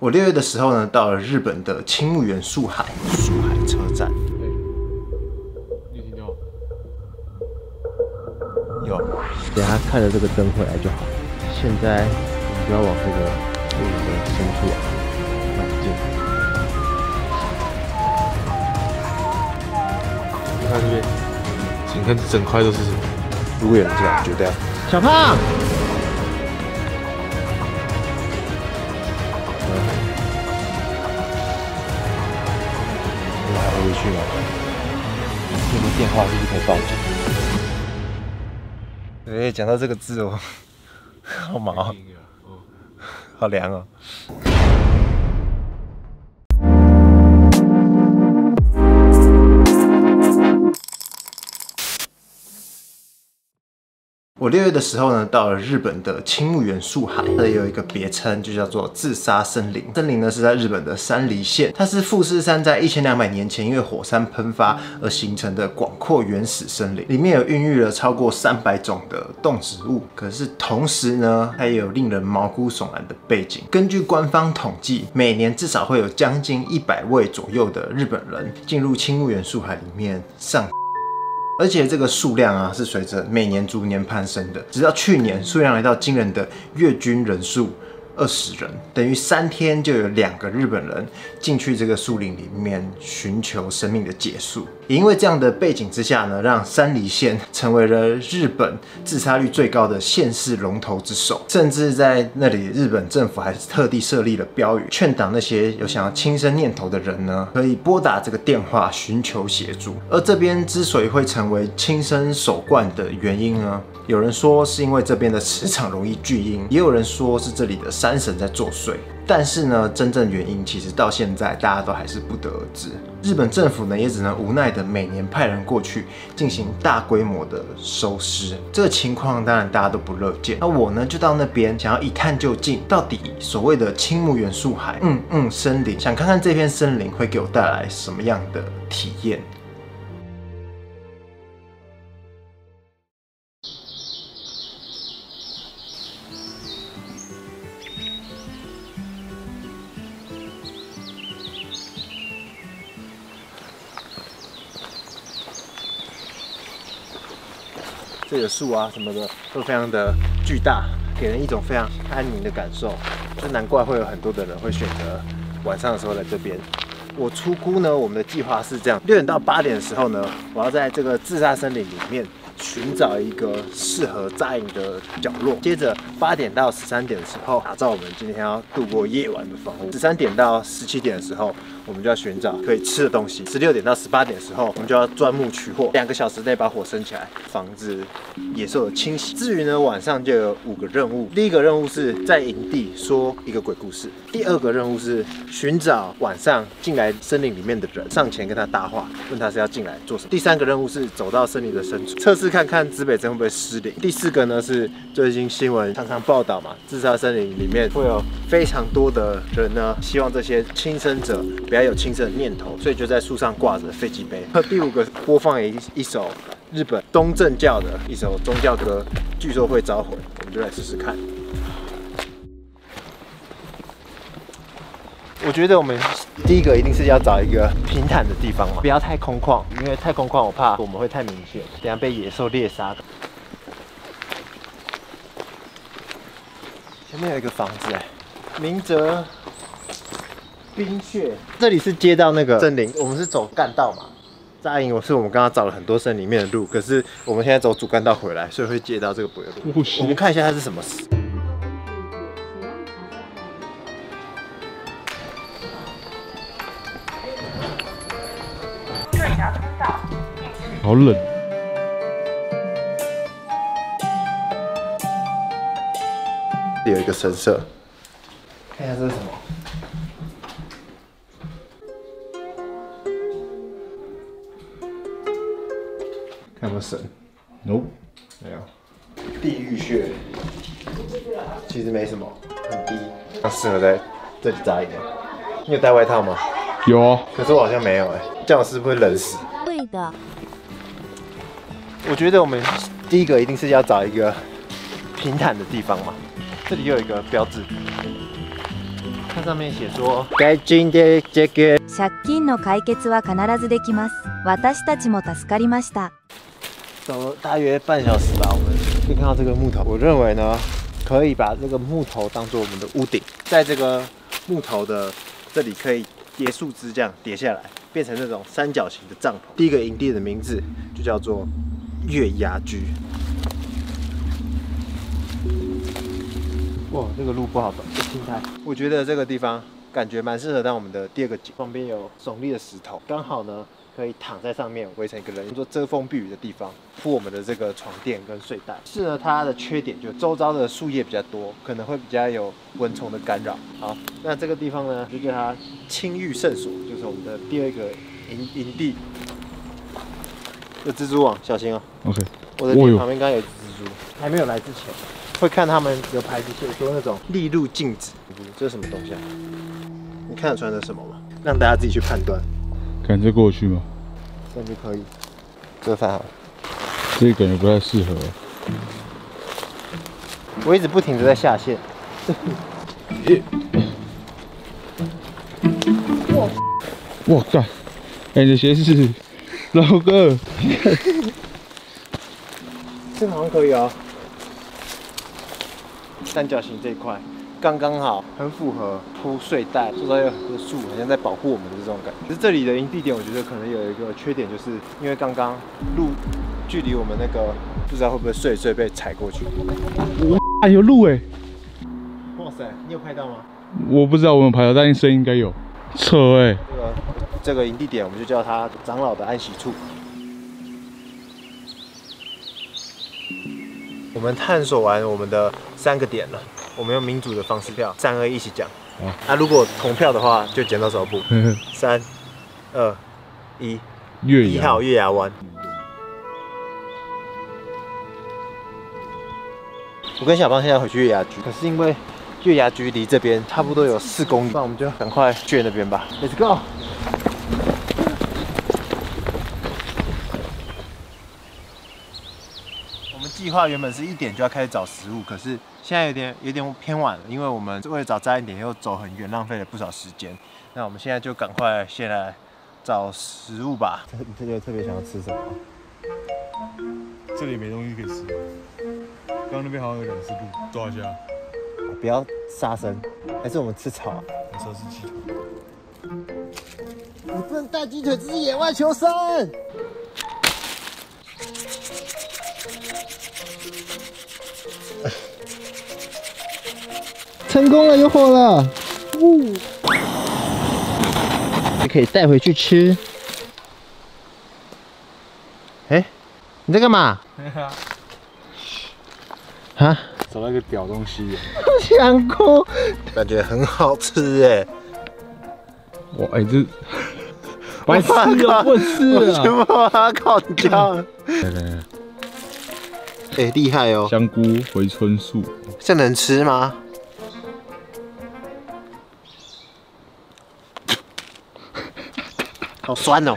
我6月的时候呢，到了日本的青木原树海车站。有听到？有。等下看着这个灯回来就好。现在我们就要往这个路的深处啊迈进。你看这边，你看整块都是什么？如果有人进来，绝对要。小胖。 回去了，这个电话是不是可以报警？哎，讲到这个字哦，好毛，好凉哦。我6月的时候呢，到了日本的青木原树海，这有一个别称，就叫做自杀森林。森林呢是在日本的山梨县，它是富士山在1200年前因为火山喷发而形成的广阔原始森林，里面有孕育了超过300种的动植物。可是同时呢，它也有令人毛骨悚然的背景。根据官方统计，每年至少会有将近100位左右的日本人进入青木原树海里面上。 而且这个数量啊，是随着每年逐年攀升的，直到去年数量来到惊人的月均人数20人，等于3天就有2个日本人进去这个树林里面寻求生命的结束。也因为这样的背景之下呢，让山梨县成为了日本自杀率最高的县市龙头之首，甚至在那里日本政府还特地设立了标语，劝导那些有想要轻生念头的人呢，可以拨打这个电话寻求协助。而这边之所以会成为轻生首冠的原因呢，有人说是因为这边的磁场容易聚阴，也有人说是这里的山神在作祟。 但是呢，真正原因其实到现在大家都还是不得而知。日本政府呢，也只能无奈的每年派人过去进行大规模的收尸。这个情况当然大家都不乐见。那我呢，就到那边想要一探究竟，到底所谓的青木原树海，森林，想看看这片森林会给我带来什么样的体验。 这里的树啊什么的都非常的巨大，给人一种非常安宁的感受，就难怪会有很多的人会选择晚上的时候来这边。我初估呢，我们的计划是这样：6点到8点的时候呢，我要在这个自杀森林里面寻找一个适合扎营的角落。接着8点到13点的时候，打造我们今天要度过夜晚的房屋。13点到17点的时候，我们就要寻找可以吃的东西。16点到18点的时候，我们就要钻木取火，2个小时内把火升起来，防止野兽的侵袭。至于呢，晚上就有5个任务。第一个任务是在营地说一个鬼故事；第2个任务是寻找晚上进来森林里面的人，上前跟他搭话，问他是要进来做什么；第3个任务是走到森林的深处，测试看看指北针会不会失灵；第4个呢是最近新闻常常报道嘛，自杀森林里面会有非常多的人呢，希望这些轻生者。 不要有轻生的念头，所以就在树上挂着飞机杯。第5个播放一首日本东正教的一首宗教歌，据说会招魂，我们就来试试看。我觉得我们第一个一定是要找一个平坦的地方嘛，不要太空旷，因为太空旷我怕我们会太明显，等下被野兽猎杀。前面有一个房子哎，明哲。 冰穴，这里是接到那个森林，我们是走干道嘛。扎营是我们刚刚找了很多森林里面的路，可是我们现在走主干道回来，所以会接到这个柏油路。我们看一下它是什么。好冷。 有一个神社，看一下这是什么。 有没有神 ？No， 没有。地狱穴其实没什么，很低，它适合在这里扎营。你有带外套吗？有啊，可是我好像没有哎，这样我是不是会冷死？对的。我觉得我们第一个一定是要找一个平坦的地方嘛。这里又有一个标志，它上面写说，借金で解決。借金の解決は必ずできます。私たちも助かりました。走了大约半小时吧，我们就看到这个木头。我认为呢，可以把这个木头当做我们的屋顶，在这个木头的这里可以叠树枝，这样叠下来，变成那种三角形的帐篷。第一个营地的名字就叫做月牙居。 哇，这个路不好走，这青苔。我觉得这个地方感觉蛮适合当我们的第二个景。旁边有耸立的石头，刚好呢可以躺在上面围成一个人，做遮风避雨的地方，铺我们的这个床垫跟睡袋。是呢，它的缺点就是周遭的树叶比较多，可能会比较有蚊虫的干扰。好，那这个地方呢就叫它青玉圣所，就是我们的第二个营地。有蜘蛛网，小心哦。OK。我的脸旁边刚刚有蜘蛛，还没有来之前。 会看他们有牌子写说那种立入禁止，这是什么东西啊？你看得出来是什么吗？让大家自己去判断。感觉过去吗？感觉可以。这个饭好了。这个感觉不太适合。我一直不停的在下线。我靠！哎，你的鞋是老哥。这好像可以哦。 三角形这一块刚刚好，很符合铺睡袋，周遭有很多树，好像在保护我们的这种感觉。这里的营地点，我觉得可能有一个缺点，就是因为刚刚路距离我们那个不知道会不会睡一睡被踩过去。啊，有路哎！哇塞，你有拍到吗？我不知道我有拍到，但是声音应该有。扯哎！这个营地点，我们就叫它长老的安息处。 我们探索完我们的3个点了，我们用民主的方式票，3、2一起讲。啊，如果同票的话就剪刀手布。3、2、1， 1号月牙湾。我跟小胖现在回去月牙居，可是因为月牙居离这边差不多有4公里，那我们就赶快去那边吧。Let's go。 计划原本是1点就要开始找食物，可是现在有点偏晚了，因为我们为了找站点又走很远，浪费了不少时间。那我们现在就赶快先来找食物吧。你这就特别想要吃什么？这里没东西可以吃。刚刚那边好像有2只鹿，抓一下。不要杀生，还是我们吃草啊？我说是鸡腿。你不能带鸡腿，这是野外求生。 成功了，有火了！呜，还可以带回去吃。哎，你在干嘛？啊？找到一个屌东西，香菇，感觉很好吃哎。哇，哎这，白吃了，不吃了，全部把它烤掉。来来来，哎厉害哦！香菇回春素，这能吃吗？ 好酸哦！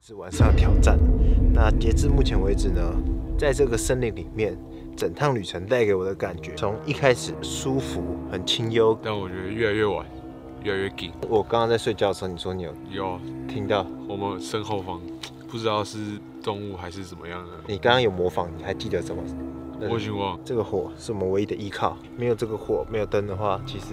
是晚上挑战。那截至目前为止呢，在这个森林里面，整趟旅程带给我的感觉，从一开始舒服、很清幽，但我觉得越来越晚。 越来越紧。我刚刚在睡觉的时候，你说你有听到我们身后方，不知道是动物还是怎么样的。你刚刚有模仿，你还记得什么？我已经忘了。这个火是我们唯一的依靠，没有这个火，没有灯的话，其实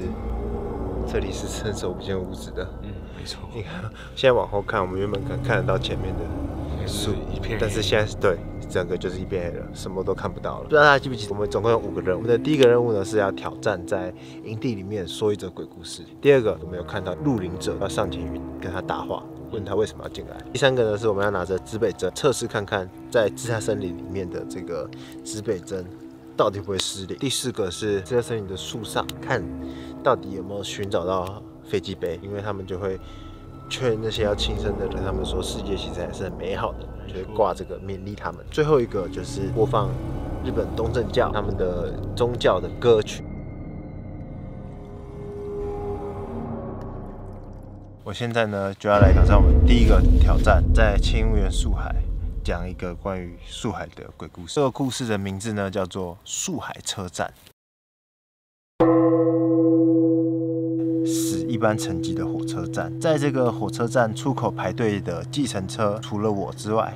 这里是伸手不见五指的。嗯，没错。你看，现在往后看，我们原本可能看得到前面的树，但是现在对，整个就是一片黑了，什么都看不到了。不知道大家记不记得，我们总共有5个任务。我们的第一个任务呢是要挑战在营地里面说一则鬼故事。第2个，我们有看到入林者要上前去跟他搭话，问他为什么要进来。第3个呢是我们要拿着指北针测试看看，在自杀森林里面的这个指北针到底会不会失灵。第4个是自杀森林的树上看到底有没有寻找到飞机杯，因为他们就会。 劝那些要轻生的人，他们说世界其实还是很美好的，就会挂这个勉励他们。最后一个就是播放日本东正教他们的宗教的歌曲。我现在呢就要来挑战我们第一个挑战，在千木原树海讲一个关于树海的鬼故事。这个故事的名字呢叫做树海车站。死一般城际的火车站，在这个火车站出口排队的计程车，除了我之外，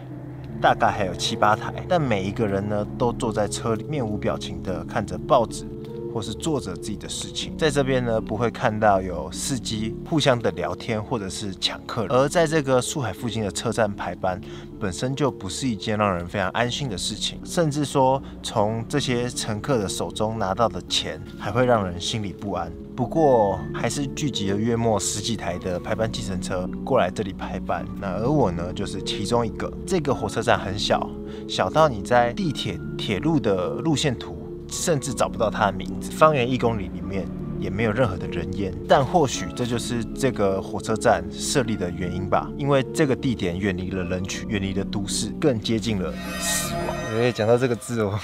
大概还有7、8台，但每一个人呢都坐在车里，面无表情的看着报纸。 或是做着自己的事情，在这边呢不会看到有司机互相的聊天或者是抢客人，而在这个树海附近的车站排班本身就不是一件让人非常安心的事情，甚至说从这些乘客的手中拿到的钱还会让人心里不安。不过还是聚集了约莫10几台的排班计程车过来这里排班，那而我呢就是其中一个。这个火车站很小，小到你在地铁铁路的路线图。 甚至找不到他的名字，方圆1公里里面也没有任何的人烟，但或许这就是这个火车站设立的原因吧，因为这个地点远离了人群，远离了都市，更接近了死亡。哎，讲到这个字哦，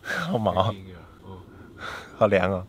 好毛，好凉哦。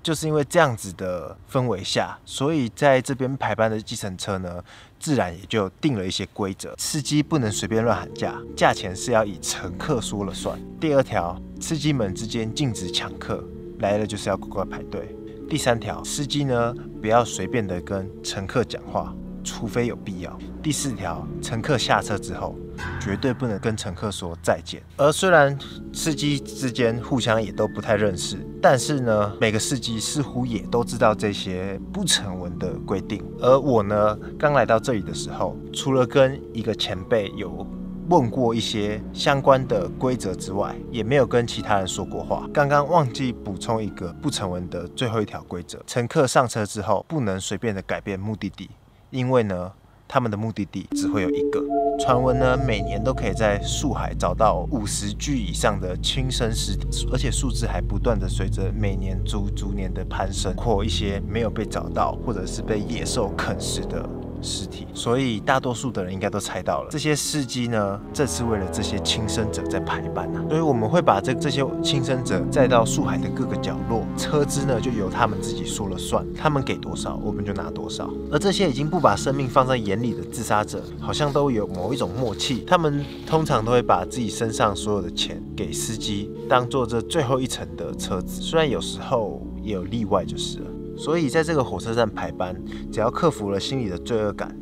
就是因为这样子的氛围下，所以在这边排班的计程车呢，自然也就定了一些规则。司机不能随便乱喊价，价钱是要以乘客说了算。第2条，司机们之间禁止抢客，来了就是要乖乖排队。第3条，司机呢不要随便的跟乘客讲话，除非有必要。第4条，乘客下车之后，绝对不能跟乘客说再见。而虽然司机之间互相也都不太认识。 但是呢，每个司机似乎也都知道这些不成文的规定。而我呢，刚来到这里的时候，除了跟一个前辈有问过一些相关的规则之外，也没有跟其他人说过话。刚刚忘记补充一个不成文的最后一条规则：乘客上车之后，不能随便的改变目的地，因为呢，他们的目的地只会有一个。 传闻呢，每年都可以在树海找到50具以上的亲生尸体，而且数字还不断的随着每年逐年的攀升，或一些没有被找到或者是被野兽啃食的尸体。所以大多数的人应该都猜到了，这些司机呢，这次为了这些亲生者在排班啊，所以我们会把这些亲生者载到树海的各个角落，车资呢就由他们自己说了算，他们给多少我们就拿多少。而这些已经不把生命放在眼里的自杀者，好像都有某一种默契，他们通常都会把自己身上所有的钱给司机，当做这最后一程的车资。虽然有时候也有例外，就是了。所以在这个火车站排班，只要克服了心里的罪恶感，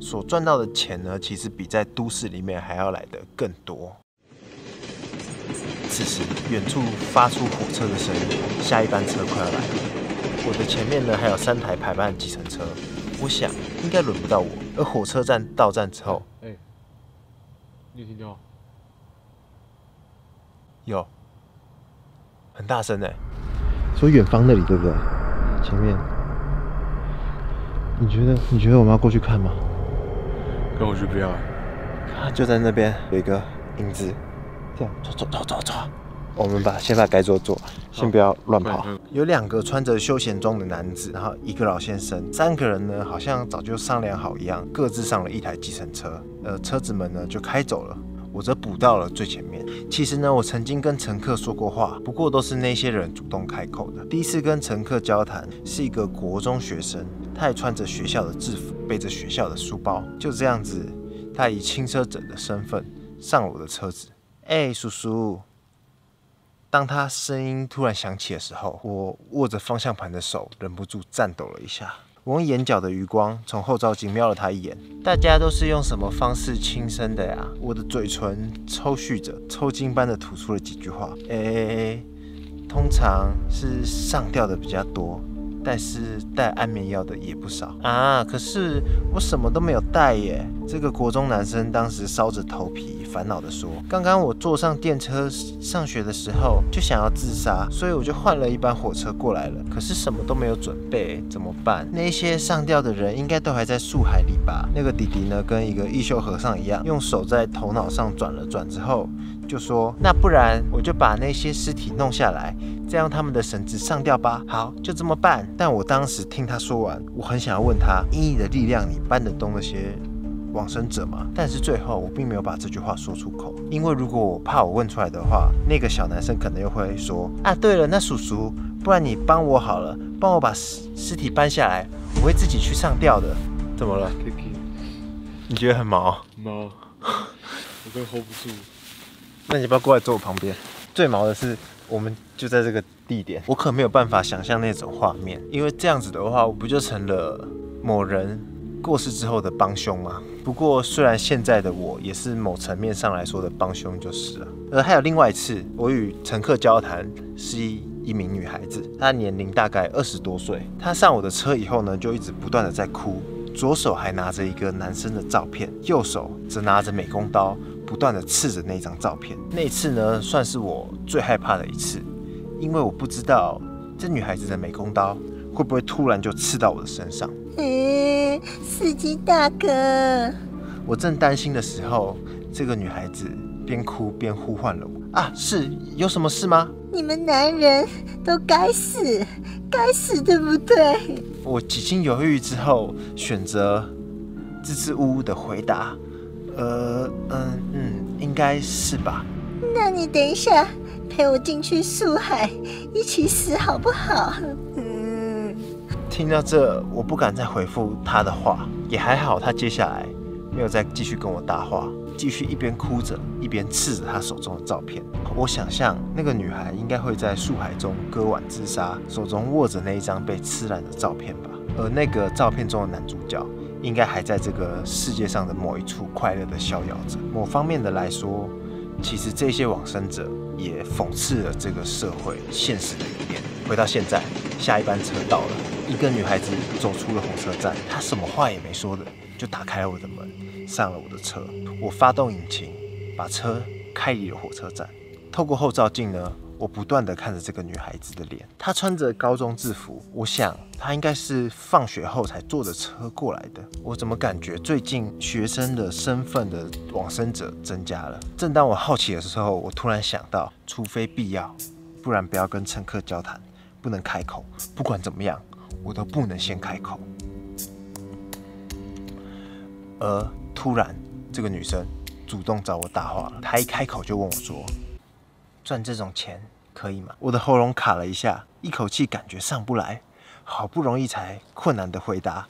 所赚到的钱呢，其实比在都市里面还要来得更多。此时，远处发出火车的声音，下一班车快要来了。我的前面呢，还有3台排班的计程车，我想应该轮不到我。而火车站到站之后， 你听到？有，很大声哎！说远方那里对不对？前面，你觉得我们要过去看吗？跟我去不要。就在那边有一个影子，这样走。我们先把该做做，先不要乱跑。有2个穿着休闲装的男子，然后1个老先生，3个人呢好像早就商量好一样，各自上了1台计程车。车子们呢就开走了，我则补到了最前面。其实呢，我曾经跟乘客说过话，不过都是那些人主动开口的。第一次跟乘客交谈是一个国中学生，他也穿着学校的制服，背着学校的书包，就这样子，他以轻车者的身份上了我的车子。哎，叔叔。 当他声音突然响起的时候，我握着方向盘的手忍不住颤抖了一下。我用眼角的余光从后照镜瞄了他一眼。大家都是用什么方式轻生的呀？我的嘴唇抽搐着，抽筋般的吐出了几句话。通常是上吊的比较多，但是带安眠药的也不少啊。可是我什么都没有带耶。这个国中男生当时烧着头皮。 烦恼地说：“刚刚我坐上电车上学的时候就想要自杀，所以我就换了一班火车过来了。可是什么都没有准备，怎么办？那些上吊的人应该都还在树海里吧？”那个弟弟呢，跟一个一休和尚一样，用手在头脑上转了转之后，就说：“那不然我就把那些尸体弄下来，再用他们的绳子上吊吧。”好，就这么办。但我当时听他说完，我很想要问他：“以你的力量，你搬得动那些？” 往生者嘛，但是最后我并没有把这句话说出口，因为如果我怕我问出来的话，那个小男生可能又会说啊，对了，那叔叔，不然你帮我好了，帮我把尸体搬下来，我会自己去上吊的。怎么了？ Kiki， 你觉得很毛？毛，我都 hold 不住。那你不要过来坐我旁边。最毛的是，我们就在这个地点，我可没有办法想象那种画面，因为这样子的话，我不就成了某人过世之后的帮凶吗？不过虽然现在的我也是某层面上来说的帮凶就是了。还有另外一次，我与乘客交谈是一名女孩子，她年龄大概20多岁。她上我的车以后呢，就一直不断的在哭，左手还拿着一个男生的照片，右手则拿着美工刀，不断的刺着那张照片。那一次呢，算是我最害怕的一次，因为我不知道这女孩子的美工刀会不会突然就刺到我的身上。司机大哥，我正担心的时候，这个女孩子边哭边呼唤了我啊，是有什么事吗？ 你们男人都该死，该死，对不对？我几经犹豫之后，选择支支吾吾的回答：“应该是吧。”那你等一下陪我进去树海一起死好不好？听到这，我不敢再回复他的话，也还好，他接下来没有再继续跟我搭话。 继续一边哭着，一边刺着她手中的照片。我想象那个女孩应该会在树海中割腕自杀，手中握着那一张被刺烂的照片吧。而那个照片中的男主角，应该还在这个世界上的某一处快乐的逍遥着。某方面的来说，其实这些往生者也讽刺了这个社会现实的一面。回到现在，下一班车到了，一个女孩子走出了红车站，她什么话也没说的，就打开了我的门。 上了我的车，我发动引擎，把车开离了火车站。透过后照镜呢，我不断的看着这个女孩子的脸。她穿着高中制服，我想她应该是放学后才坐着车过来的。我怎么感觉最近学生的身份的往生者增加了？正当我好奇的时候，我突然想到，除非必要，不然不要跟乘客交谈，不能开口。不管怎么样，我都不能先开口。而 突然，这个女生主动找我搭话了。她一开口就问我说：“赚这种钱可以吗？”我的喉咙卡了一下，一口气感觉上不来，好不容易才困难的回答：“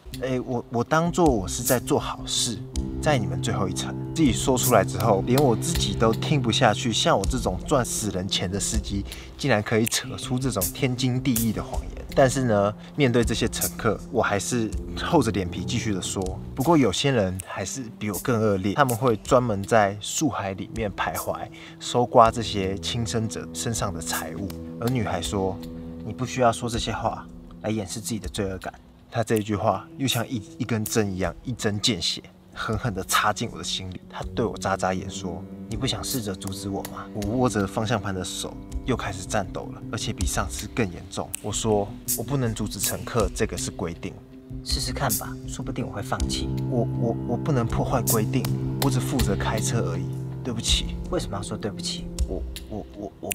我当做我是在做好事，在你们最后一层。”自己说出来之后，连我自己都听不下去。像我这种赚死人钱的司机，竟然可以扯出这种天经地义的谎言。 但是呢，面对这些乘客，我还是厚着脸皮继续的说。不过有些人还是比我更恶劣，他们会专门在树海里面徘徊，搜刮这些轻生者身上的财物。而女孩说：“你不需要说这些话来掩饰自己的罪恶感。”她这一句话又像一根针一样，一针见血，狠狠地插进我的心里。她对我眨眨眼说：“你不想试着阻止我吗？”我握着方向盘的手 又开始战斗了，而且比上次更严重。我说我不能阻止乘客，这个是规定。试试看吧，说不定我会放弃。我不能破坏规定，我只负责开车而已。对不起。为什么要说对不起？我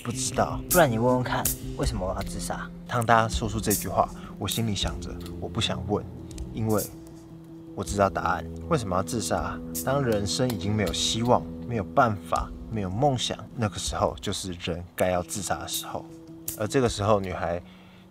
不知道。不然你问问看，为什么我要自杀？当他说出这句话，我心里想着我不想问，因为我知道答案。为什么要自杀？当人生已经没有希望，没有办法， 没有梦想，那个时候就是人该要自杀的时候。而这个时候，女孩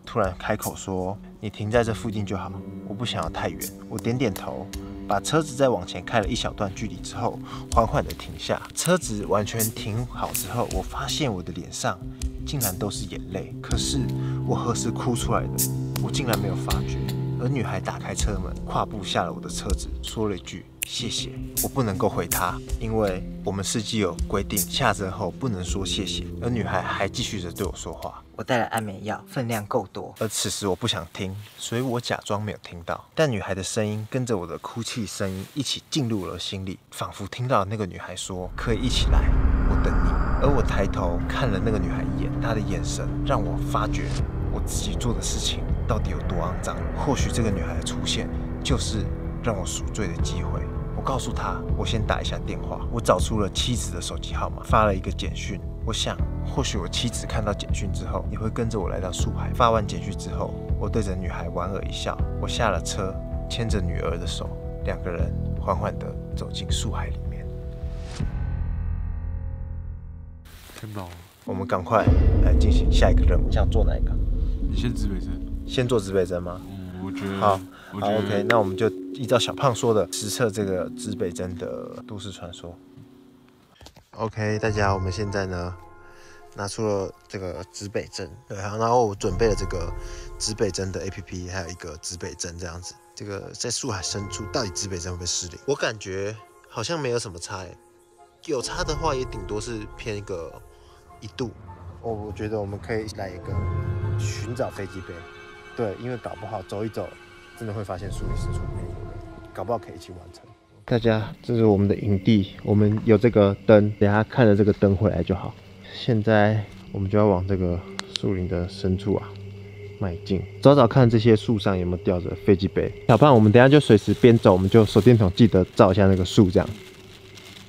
突然开口说：“你停在这附近就好，我不想要太远。”我点点头，把车子再往前开了一小段距离之后，缓缓地停下。车子完全停好之后，我发现我的脸上竟然都是眼泪。可是我何时哭出来的，我竟然没有发觉。而女孩打开车门，跨步下了我的车子，说了一句 谢谢，我不能够回她，因为我们司机有规定，下车后不能说谢谢。而女孩还继续着对我说话。我带了安眠药，分量够多。而此时我不想听，所以我假装没有听到。但女孩的声音跟着我的哭泣声音一起进入了心里，仿佛听到那个女孩说：“可以一起来，我等你。”而我抬头看了那个女孩一眼，她的眼神让我发觉我自己做的事情到底有多肮脏。或许这个女孩的出现就是 让我赎罪的机会。我告诉他，我先打一下电话。我找出了妻子的手机号码，发了一个简讯。我想，或许我妻子看到简讯之后，也会跟着我来到树海。发完简讯之后，我对着女孩莞尔一笑。我下了车，牵着女儿的手，两个人缓缓地走进树海里面。太棒了！我们赶快来进行下一个任务。你想做哪一个？你先自备针。先做自备针吗？我觉得。好，OK， 那我们就依照小胖说的，实测这个指北针的都市传说。OK， 大家，我们现在呢拿出了这个指北针，对，然后我准备了这个指北针的 APP， 还有一个指北针这样子。这个在树海深处，到底指北针会不会失灵？我感觉好像没有什么差欸，有差的话也顶多是偏一个1度。我觉得我们可以来一个寻找飞机杯，对，因为搞不好走一走，真的会发现树林深处没有人，搞不好可以一起完成。大家，这是我们的营地，我们有这个灯，等一下看着这个灯回来就好。现在我们就要往这个树林的深处啊迈进，找找看这些树上有没有吊着飞机杯。小胖，我们等一下就随时边走，我们就手电筒记得照一下那个树，这样。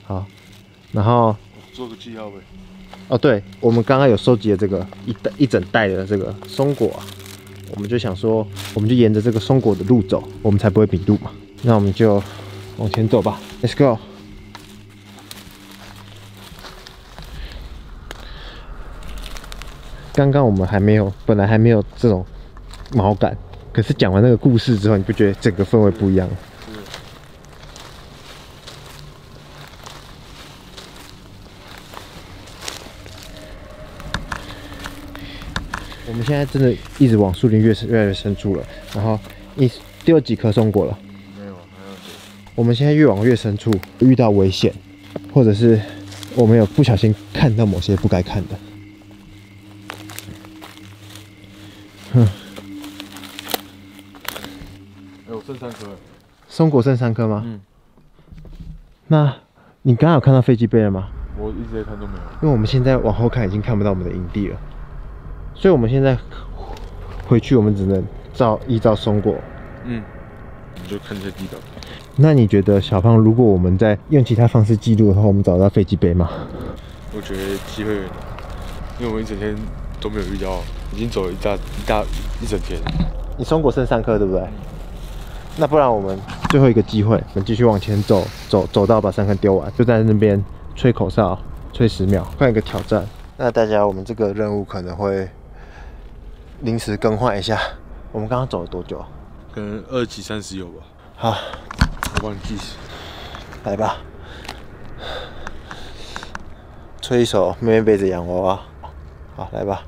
好，然后做个记号呗。哦，对，我们刚刚有收集了这个一整袋的这个松果啊，我们就想说，我们就沿着这个松果的路走，我们才不会迷路嘛。那我们就往前走吧 ，Let's go。刚刚我们本来还没有这种毛感，可是讲完那个故事之后，你不觉得整个氛围不一样？我们现在真的一直往树林越来越深处了。然后你丢了几颗松果了？没有，还有几。我们现在越往越深处，遇到危险，或者是我们有不小心看到某些不该看的。哼，哎，我剩3颗。松果剩3颗吗？嗯。那你刚刚有看到飞机杯了吗？我一直在看都没有。因为我们现在往后看已经看不到我们的营地了，所以我们现在回去，我们只能依照松果。嗯。你就看一下地道。那你觉得小胖，如果我们在用其他方式记录的话，我们找到飞机杯吗？我觉得机会有点大，因为我们一整天都没有遇到。已经走了一整天了。你松果剩3颗，对不对？嗯、那不然我们最后一个机会，我们继续往前走到把3颗丢完，就在那边吹口哨，吹10秒，换一个挑战。那大家，我们这个任务可能会临时更换一下。我们刚刚走了多久、啊？可能27、30有吧。好，我忘记。来吧，吹一首《妹妹背着洋娃娃》。好，来吧。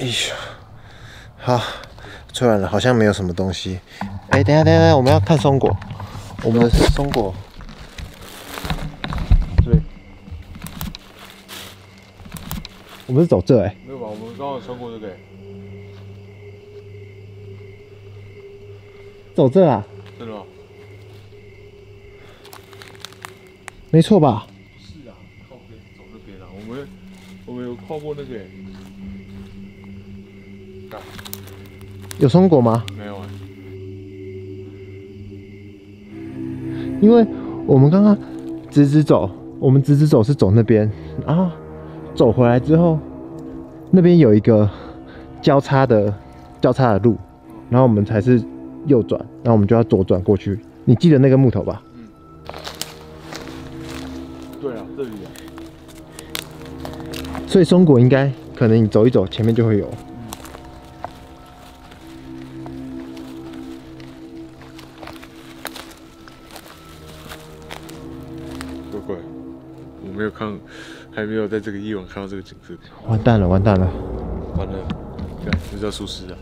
哎呦，好，吹完了，好像没有什么东西。哎、欸，等一下，我们要看松果，我们的松果。对，我们是走这哎、欸。没有吧？我们刚好穿过这个、欸。走这啊？真的吗？没错吧？不是啊，靠边走那边啊，我们有跨过那个、欸。有松果吗？没有啊、欸，因为我们刚刚直走是走那边，然后走回来之后，那边有一个交叉的路，然后我们才是右转，然后我们就要左转过去。你记得那个木头吧？嗯。对啊，这里啊。所以松果应该可能你走一走，前面就会有。我没有看，还没有在这个夜晚看到这个景色。完蛋了！看，这叫疏失啊！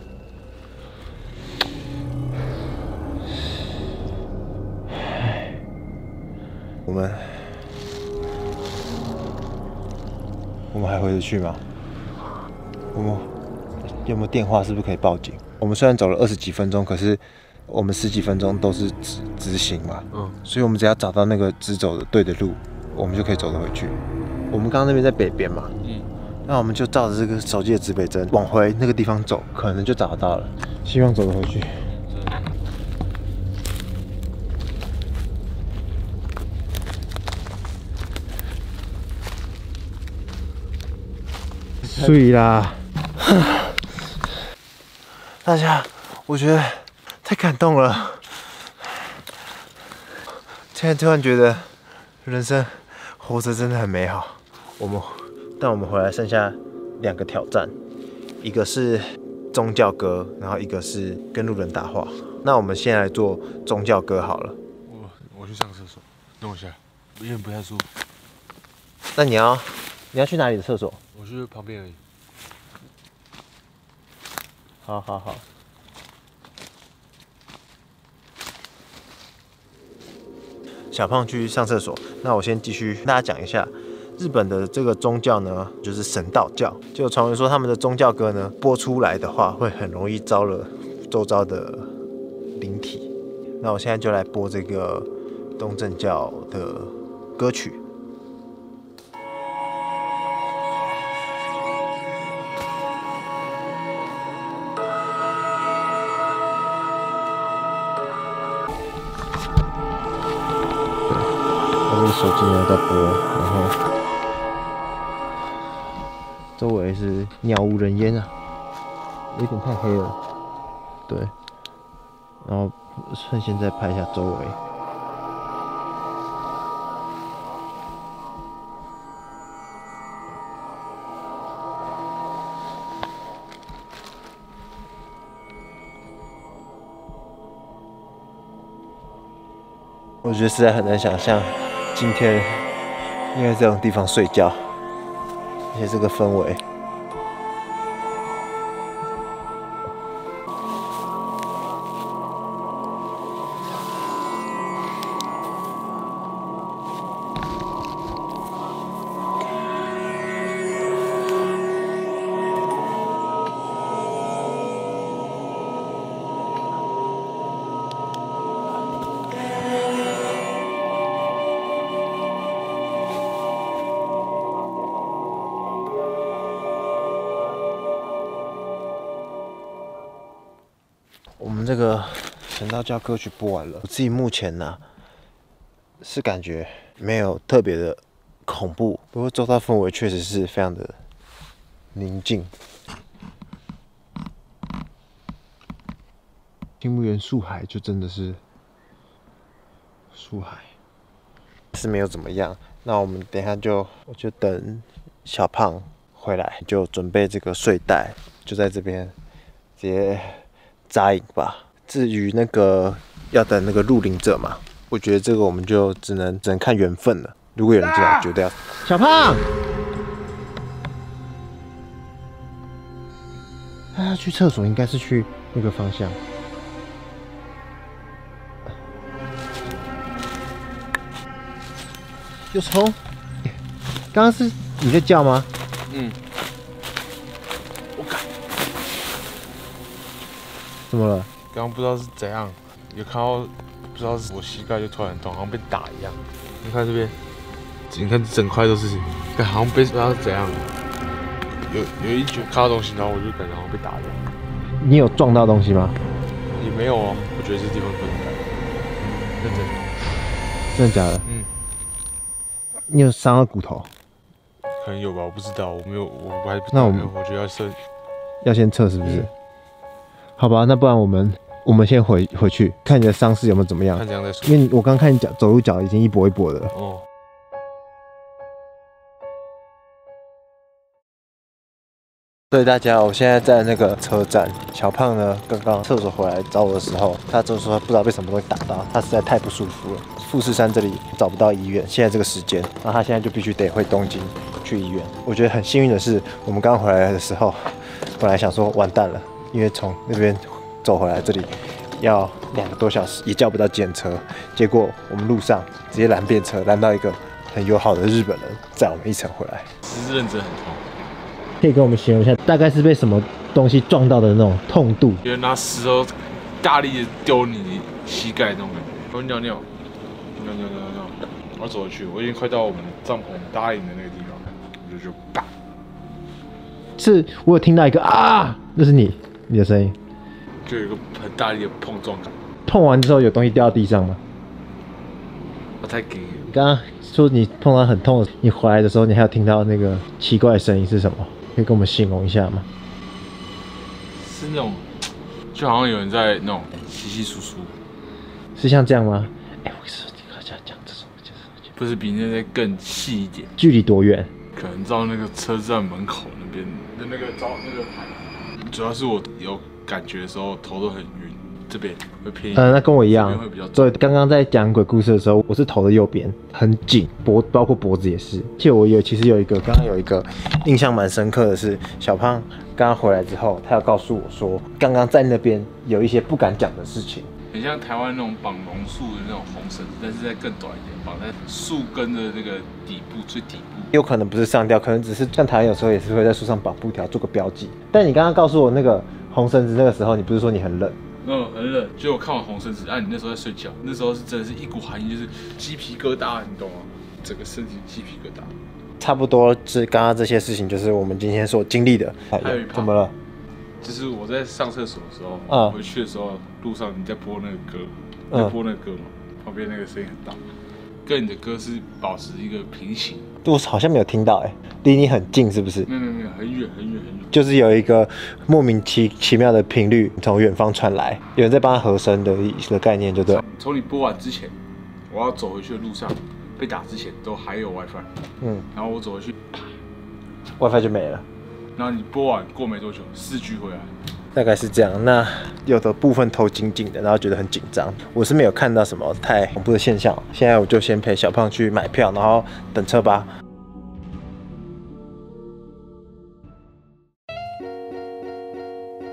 我们还回得去吗？我们有没有电话？是不是可以报警？我们虽然走了20几分钟，可是我们10几分钟都是直行嘛。嗯。所以我们只要找到那个直走的对的路。我们就可以走得回去。我们刚刚那边在北边嘛，嗯，那我们就照着这个手机的指北针往回那个地方走，可能就找到了。希望走得回去。睡啦！大家，我觉得太感动了。现在突然觉得人生活着真的很美好。但我们回来剩下两个挑战，一个是宗教歌，然后一个是跟路人搭话。那我们先来做宗教歌好了。我去上厕所，等我一下，有点不太舒服。那你要去哪里的厕所？我去旁边而已。好。小胖去上厕所，那我先继续跟大家讲一下。 日本的这个宗教呢，就是神道教。就传闻说，他们的宗教歌呢播出来的话，会很容易招惹周遭的灵体。那我现在就来播这个东正教的歌曲。 手机呢在播，然后周围是鸟无人烟啊，有点太黑了，对。然后趁现在拍一下周围。我觉得实在很难想象。 今天应该在这种地方睡觉，而且这个氛围。我们这个神道教歌曲播完了，我自己目前呢、是感觉没有特别的恐怖，不过周遭氛围确实是非常的宁静。青木原树海就真的是树海，是没有怎么样。那我们等一下我就等小胖回来，就准备这个睡袋，就在这边直接。 扎营吧。至于那个要等那个入林者嘛，我觉得这个我们就只能看缘分了。如果有人进来，绝对要。小胖，他去厕所应该是去那个方向。又冲！刚刚是你在叫吗？嗯。 怎么了？刚刚不知道是怎样，有看到不知道是我膝盖就突然痛，好像被打一样。你看这边，你看整块都是，感好像被不知道是怎样，有一卷看到东西，然后我就感觉好像被打一样。你有撞到东西吗？也没有哦，我觉得这地方不能待。认真。真的假的？嗯。你有伤到骨头？可能有吧，我不知道，我没有，我还不知道。那我觉得要先测是不是？ 好吧，那不然我们先回去看你的伤势有没有怎么样？看怎样再说。因为我刚看你脚走路脚已经一跛一跛的了。哦。对大家，我现在在那个车站。小胖呢，刚刚厕所回来找我的时候，他就说不知道被什么东西打到，他实在太不舒服了。富士山这里找不到医院，现在这个时间，那他现在就必须得回东京去医院。我觉得很幸运的是，我们刚回来的时候，本来想说完蛋了。 因为从那边走回来这里要2个多小时，也叫不到检车。结果我们路上直接拦便车，拦到一个很友好的日本人载我们一程回来。其实认真很痛，可以跟我们形容一下，大概是被什么东西撞到的那种痛度？别人拿石头大力的丢你膝盖那种感觉。我尿，我走回去，我已经快到我们帐篷搭营的那个地方，我就啪，是我有听到一个啊，那是你的声音，就有一个很大力的碰撞感。碰完之后有东西掉到地上吗？我才给你。刚刚说你碰到很痛，你回来的时候你还有听到那个奇怪的声音是什么？可以跟我们形容一下吗？是那种，就好像有人在那种稀稀疏疏，是像这样吗？哎、欸，我是你好像讲这种，不是比那些更细一点。距离多远？可能到那个车站门口那边的那个招那个牌，主要是我有感觉的时候头都很晕，这边会偏。那跟我一样，对，刚刚在讲鬼故事的时候，我是头的右边很紧，包括脖子也是。而且我其实有一个，刚刚有一个印象蛮深刻的是，小胖刚刚回来之后，他要告诉我说，刚刚在那边有一些不敢讲的事情。很像台湾那种绑榕树的那种红绳，但是再更短一点，绑在树根的那个底部最底部。有可能不是上吊，可能只是像台湾有时候也是会在树上绑布条做个标记。但你刚刚告诉我那个红绳子那个时候，你不是说你很冷？嗯，很冷。就我看完红绳子，啊，你那时候在睡觉，那时候是真的是一股寒意，就是鸡皮疙瘩，你懂吗？整个身体鸡皮疙瘩。差不多是刚刚这些事情，就是我们今天所经历的。怎么了？就是我在上厕所的时候，回去的时候路上你在播那个歌，嘛，旁边那个声音很大，跟你的歌是保持一个平行。我好像没有听到哎、欸，离你很近是不是？没有，很远。就是有一个莫名其妙的频率从远方传来，有人在帮他和声的一个概念，就对。从你播完之前，我要走回去的路上被打之前都还有 WiFi， 然后我走回去 ，WiFi 就没了。然后你播完过没多久，4G 回来，大概是这样。那有的部分头紧紧的，然后觉得很紧张。我是没有看到什么太恐怖的现象。现在我就先陪小胖去买票，然后等车吧。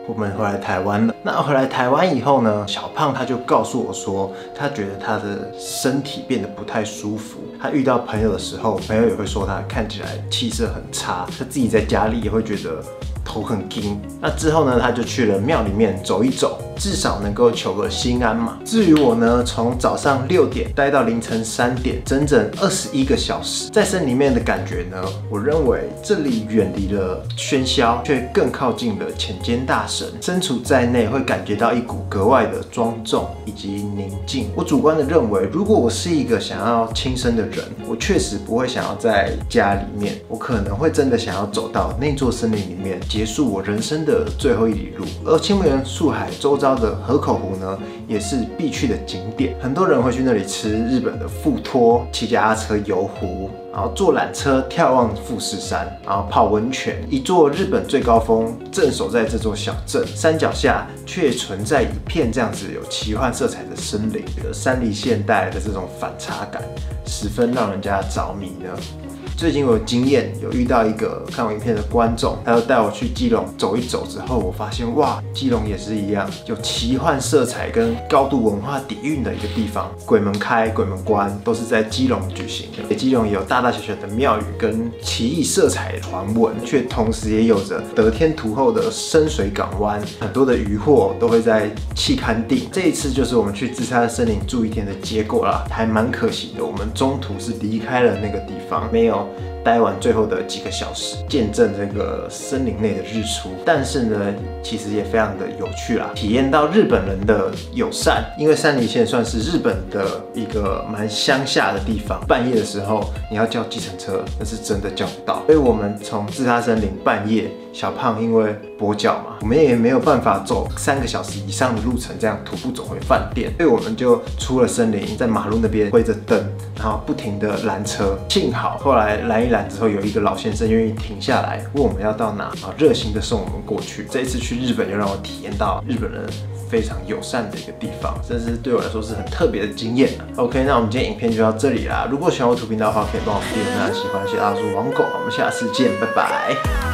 我们回来台湾了。那回来台湾以后呢，小胖他就告诉我说，他觉得他的身体变得不太舒服。他遇到朋友的时候，朋友也会说他看起来气色很差。他自己在家里也会觉得头很紧。那之后呢，他就去了庙里面走一走，至少能够求个心安嘛。至于我呢，从早上6点待到凌晨3点，整整21个小时，在山里面的感觉呢，我认为这里远离了喧嚣，却更靠近了浅间大神。身处在内，会感觉到一股格外的庄重以及宁静。我主观的认为，如果我是一个想要轻生的人，我确实不会想要在家里面，我可能会真的想要走到那座森林里面，结束我人生的最后一里路。而青木原素海周遭的河口湖呢，也是必去的景点。很多人会去那里吃日本的富托，骑脚踏车游湖，然后坐缆车眺望富士山，然后泡温泉。一座日本最高峰镇守在这座小镇，山脚下却存在一片这样子有奇幻色彩的森林。山梨县带来的这种反差感，十分让人家着迷呢。最近我有经验，有遇到一个看我影片的观众，他就带我去基隆走一走之后，我发现哇，基隆也是一样有奇幻色彩跟高度文化底蕴的一个地方。鬼门开、鬼门关都是在基隆举行的。基隆也有大大小小的庙宇跟奇异色彩传闻，却同时也有着得天独厚的深水港湾，很多的渔获都会在期刊定。这一次就是我们去自杀森林住一天的结果啦，还蛮可惜的。我们中途是离开了那个地方，没有待完最后的几个小时，见证这个森林内的日出。但是呢，其实也非常的有趣啦，体验到日本人的友善。因为山梨县算是日本的一个蛮乡下的地方，半夜的时候你要叫计程车，那是真的叫不到。所以我们从自杀森林半夜，小胖因为跛脚嘛，我们也没有办法走3个小时以上的路程，这样徒步走回饭店，所以我们就出了森林，在马路那边挥着灯，然后不停的拦车。幸好后来拦一拦之后，有一个老先生愿意停下来，问我们要到哪，然后热心的送我们过去。这一次去日本，又让我体验到日本人非常友善的一个地方，这是对我来说是很特别的经验。OK， 那我们今天影片就到这里啦。如果喜欢我图频道的话，可以帮我订阅。那喜欢谢大叔、王狗，我们下次见，拜拜。